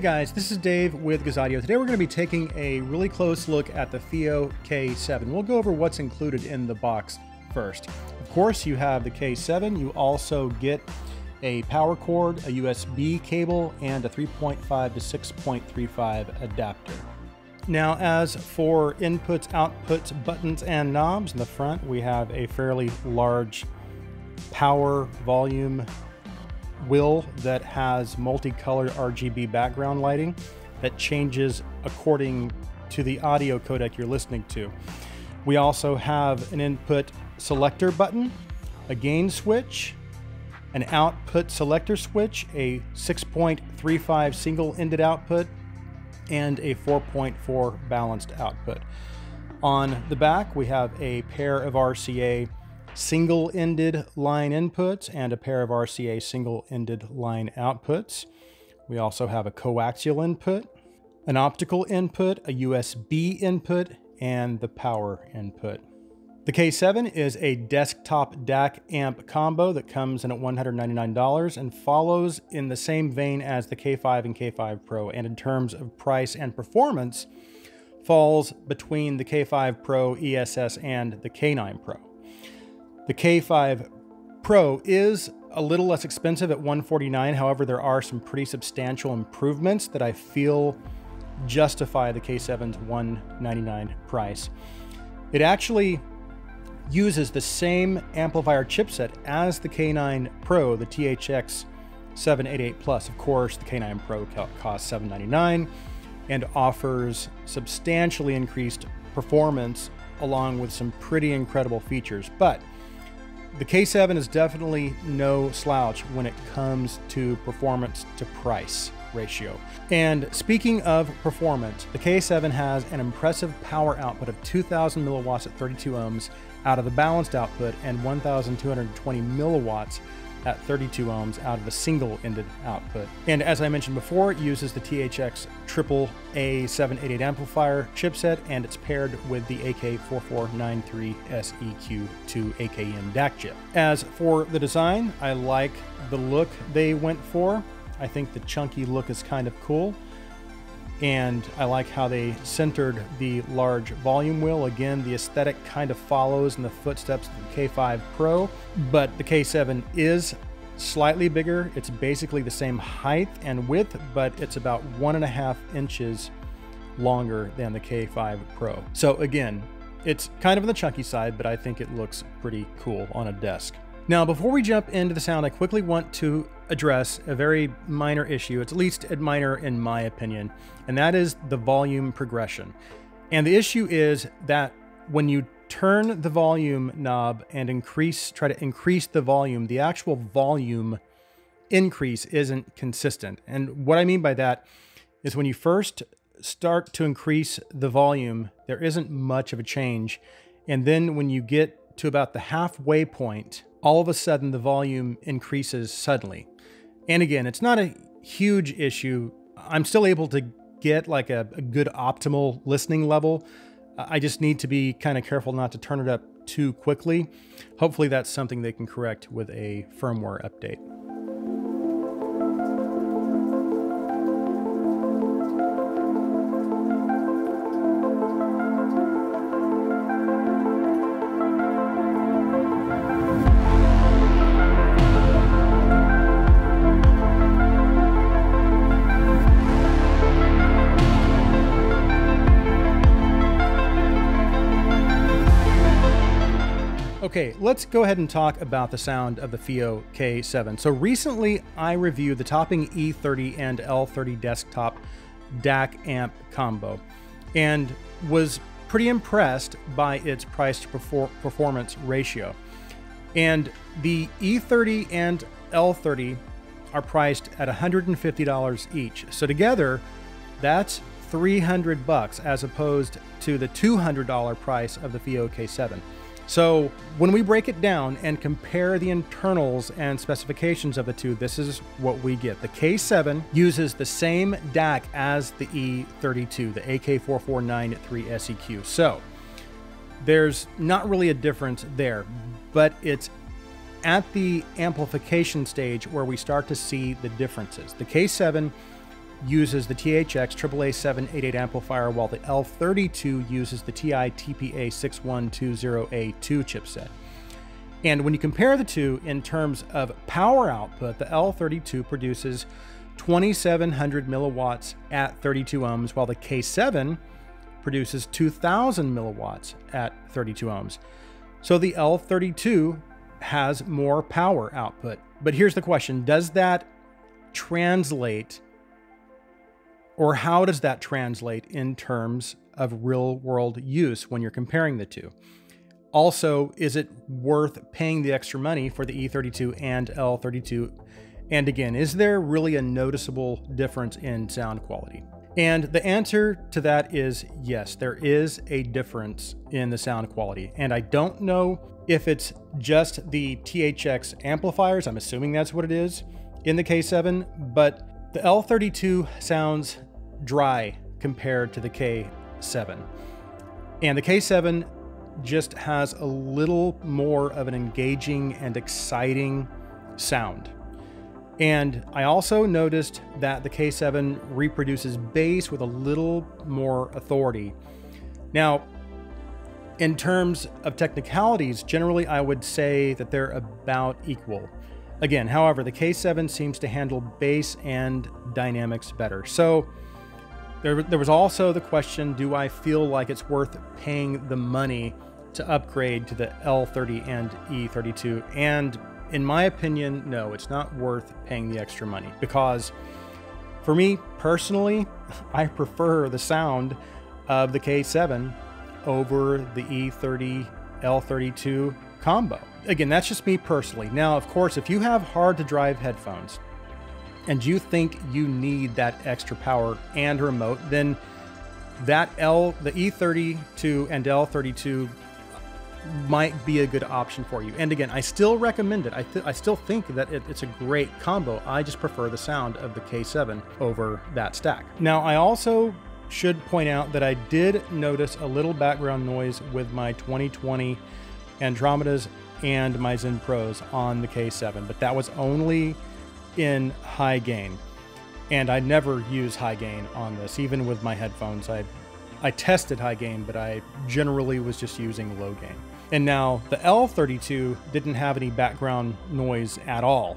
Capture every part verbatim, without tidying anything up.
Hey guys, this is Dave with Gizaudio. Today we're going to be taking a really close look at the Fiio K seven. We'll go over what's included in the box first. Of course, you have the K seven. You also get a power cord, a U S B cable, and a three point five to six point three five adapter. Now, as for inputs, outputs, buttons, and knobs, in the front we have a fairly large power volume wheel that has multicolored R G B background lighting that changes according to the audio codec you're listening to. We also have an input selector button, a gain switch, an output selector switch, a six point three five single-ended output, and a four point four balanced output. On the back, we have a pair of R C A single-ended line inputs and a pair of R C A single-ended line outputs. We also have a coaxial input, an optical input, a U S B input, and the power input. The K seven is a desktop D A C amp combo that comes in at one hundred ninety-nine dollars and follows in the same vein as the K five and K five Pro, and in terms of price and performance, falls between the K five Pro E S S and the K nine Pro. The K five Pro is a little less expensive at one hundred forty-nine dollars, however, there are some pretty substantial improvements that I feel justify the K seven's one hundred ninety-nine dollars price. It actually uses the same amplifier chipset as the K nine Pro, the T H X seven eighty-eight Plus. Of course, the K nine Pro costs seven hundred ninety-nine dollars and offers substantially increased performance along with some pretty incredible features. But the K seven is definitely no slouch when it comes to performance to price ratio. And speaking of performance, the K seven has an impressive power output of two thousand milliwatts at thirty-two ohms out of the balanced output and one thousand two hundred twenty milliwatts at thirty-two ohms out of the single-ended output. And as I mentioned before, it uses the T H X triple A seven eighty-eight amplifier chipset, and it's paired with the A K four four nine three S E Q two A K M D A C chip. As for the design, I like the look they went for. I think the chunky look is kind of cool, and I like how they centered the large volume wheel. Again, the aesthetic kind of follows in the footsteps of the K five Pro, but the K seven is slightly bigger. It's basically the same height and width, but it's about one and a half inches longer than the K five Pro. So again, it's kind of on the chunky side, but I think it looks pretty cool on a desk. Now, before we jump into the sound, I quickly want to address a very minor issue. It's at least minor in my opinion, and that is the volume progression. And the issue is that when you turn the volume knob and increase, try to increase the volume, the actual volume increase isn't consistent. And what I mean by that is when you first start to increase the volume, there isn't much of a change. And then when you get to about the halfway point, all of a sudden the volume increases suddenly. And again, it's not a huge issue. I'm still able to get like a, a good optimal listening level. Uh, I just need to be kind of careful not to turn it up too quickly. Hopefully that's something they can correct with a firmware update. Okay, let's go ahead and talk about the sound of the Fiio K seven. So recently I reviewed the Topping E thirty and L thirty desktop D A C amp combo and was pretty impressed by its price to performance ratio. And the E thirty and L thirty are priced at one hundred fifty dollars each. So together, that's three hundred bucks as opposed to the two hundred dollar price of the Fiio K seven. So when we break it down and compare the internals and specifications of the two, this is what we get. The K seven uses the same D A C as the E thirty-two, the A K four four nine three S E Q. So there's not really a difference there, but it's at the amplification stage where we start to see the differences. The K seven uses the T H X triple A seven eighty-eight amplifier, while the L thirty-two uses the T I T P A six one two zero A two chipset. And when you compare the two in terms of power output, the L thirty-two produces twenty-seven hundred milliwatts at thirty-two ohms, while the K seven produces two thousand milliwatts at thirty-two ohms. So the L thirty-two has more power output. But here's the question, does that translate, or how does that translate in terms of real world use when you're comparing the two? Also, is it worth paying the extra money for the E thirty-two and L thirty-two? And again, is there really a noticeable difference in sound quality? And the answer to that is yes, there is a difference in the sound quality. And I don't know if it's just the T H X amplifiers, I'm assuming that's what it is in the K seven, but the L thirty-two sounds dry compared to the K seven. And the K seven just has a little more of an engaging and exciting sound. And I also noticed that the K seven reproduces bass with a little more authority. Now, in terms of technicalities, generally I would say that they're about equal. Again, however, the K seven seems to handle bass and dynamics better. So there, there was also the question, do I feel like it's worth paying the money to upgrade to the L thirty and E thirty-two? And in my opinion, no, it's not worth paying the extra money, because for me personally, I prefer the sound of the K seven over the E thirty, L thirty-two combo. Again, that's just me personally. Now, of course, if you have hard to drive headphones and you think you need that extra power and remote, then that L, the E thirty-two and L thirty-two might be a good option for you. And again, I still recommend it. I, th I still think that it, it's a great combo. I just prefer the sound of the K seven over that stack. Now, I also should point out that I did notice a little background noise with my twenty twenty Andromedas and my Zen Pros on the K seven, but that was only in high gain. And I never use high gain on this, even with my headphones. I, I tested high gain, but I generally was just using low gain. And now the L thirty-two didn't have any background noise at all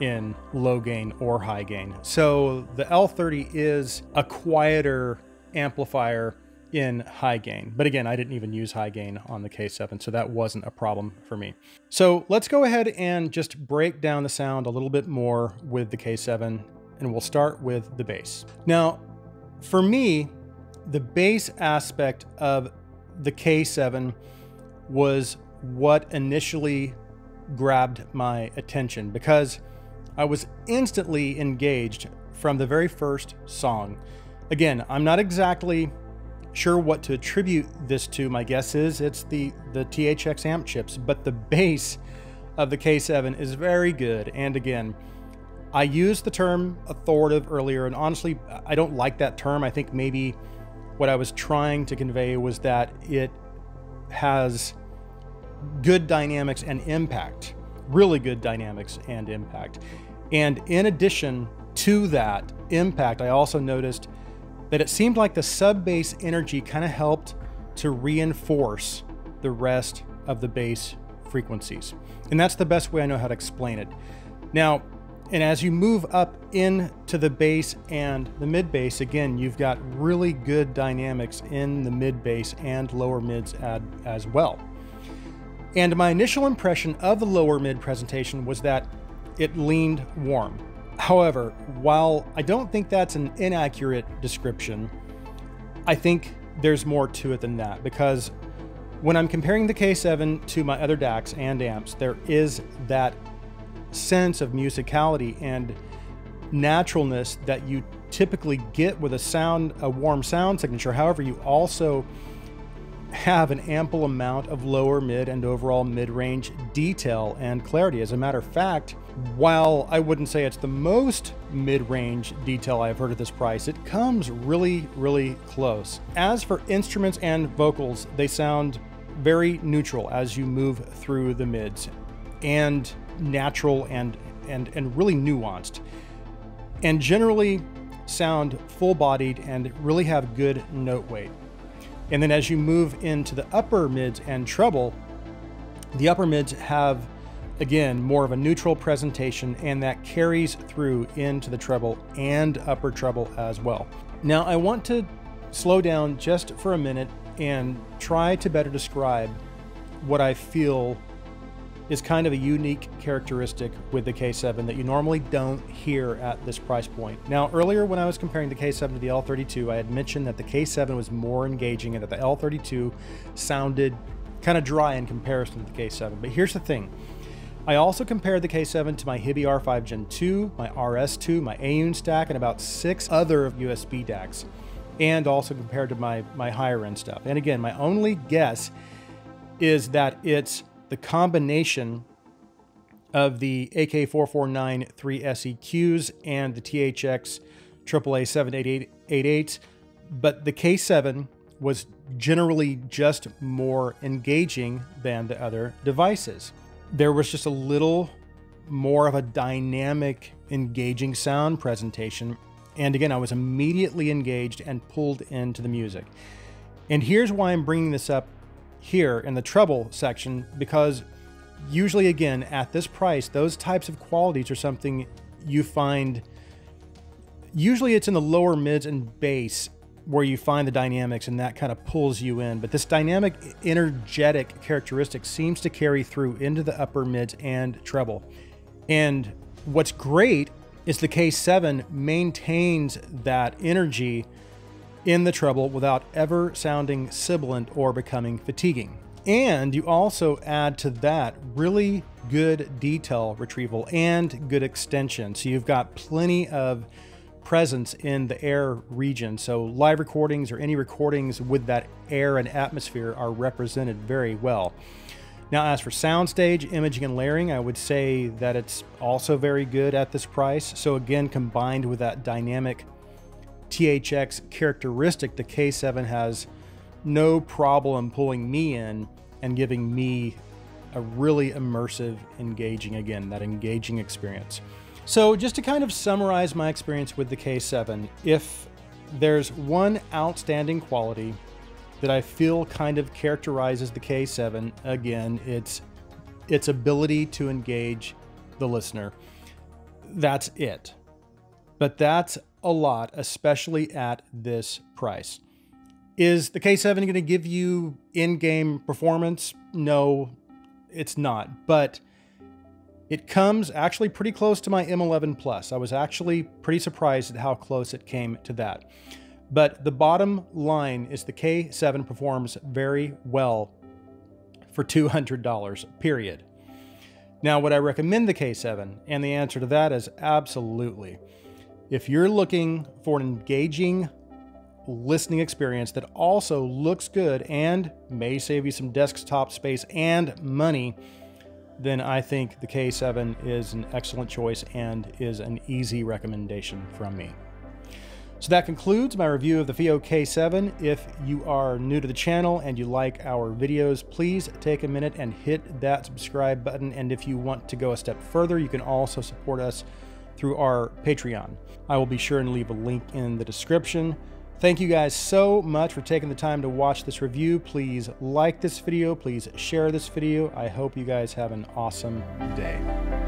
in low gain or high gain. So the L thirty is a quieter amplifier in high gain. But again, I didn't even use high gain on the K seven, so that wasn't a problem for me. So let's go ahead and just break down the sound a little bit more with the K seven, and we'll start with the bass. Now, for me, the bass aspect of the K seven was what initially grabbed my attention, because I was instantly engaged from the very first song. Again, I'm not exactly sure what to attribute this to. My guess is it's the, the T H X amp chips, but the bass of the K seven is very good. And again, I used the term authoritative earlier, and honestly, I don't like that term. I think maybe what I was trying to convey was that it has good dynamics and impact, really good dynamics and impact. And in addition to that impact, I also noticed that it seemed like the sub bass energy kind of helped to reinforce the rest of the bass frequencies. And that's the best way I know how to explain it. Now, and as you move up into the bass and the mid bass, again, you've got really good dynamics in the mid bass and lower mids ad, as well. And my initial impression of the lower mid presentation was that it leaned warm. However, while I don't think that's an inaccurate description, I think there's more to it than that, because when I'm comparing the K seven to my other D A Cs and amps, there is that sense of musicality and naturalness that you typically get with a sound, a warm sound signature. However, you also have an ample amount of lower mid and overall mid-range detail and clarity. As a matter of fact, while I wouldn't say it's the most mid-range detail I've heard at this price, it comes really, really close. As for instruments and vocals, they sound very neutral as you move through the mids, and natural and and and really nuanced. And generally, sound full-bodied and really have good note weight. And then as you move into the upper mids and treble, the upper mids have, again, more of a neutral presentation, and that carries through into the treble and upper treble as well. Now I want to slow down just for a minute and try to better describe what I feel is kind of a unique characteristic with the K seven that you normally don't hear at this price point. Now, earlier when I was comparing the K seven to the L thirty-two, I had mentioned that the K seven was more engaging and that the L thirty-two sounded kind of dry in comparison to the K seven. But here's the thing. I also compared the K seven to my Hiby R five Gen two, my R S two, my Aune stack, and about six other U S B D A Cs, and also compared to my, my higher end stuff. And again, my only guess is that it's the combination of the A K four four nine three S E Qs and the T H X triple A seven eight eight, but the K seven was generally just more engaging than the other devices. There was just a little more of a dynamic, engaging sound presentation. And again, I was immediately engaged and pulled into the music. And here's why I'm bringing this up here in the treble section, because usually, again, at this price, those types of qualities are something you find, usually it's in the lower mids and bass where you find the dynamics, and that kind of pulls you in. But this dynamic, energetic characteristic seems to carry through into the upper mids and treble. And what's great is the K seven maintains that energy in the treble without ever sounding sibilant or becoming fatiguing. And you also add to that really good detail retrieval and good extension. So you've got plenty of presence in the air region. So live recordings or any recordings with that air and atmosphere are represented very well. Now, as for soundstage, imaging, and layering, I would say that it's also very good at this price. So again, combined with that dynamic T H X characteristic, the K seven has no problem pulling me in and giving me a really immersive, engaging, again, that engaging experience. So just to kind of summarize my experience with the K seven, if there's one outstanding quality that I feel kind of characterizes the K seven, again, it's its ability to engage the listener. That's it. But that's a lot, especially at this price. Is the K seven going to give you in-game performance? No, it's not. But it comes actually pretty close to my M eleven Plus. I was actually pretty surprised at how close it came to that. But the bottom line is the K seven performs very well for two hundred dollars, period. Now, would I recommend the K seven? And the answer to that is absolutely. If you're looking for an engaging listening experience that also looks good and may save you some desktop space and money, then I think the K seven is an excellent choice and is an easy recommendation from me. So that concludes my review of the Fiio K seven. If you are new to the channel and you like our videos, please take a minute and hit that subscribe button. And if you want to go a step further, you can also support us through our Patreon. I will be sure and leave a link in the description. Thank you guys so much for taking the time to watch this review. Please like this video. Please share this video. I hope you guys have an awesome day.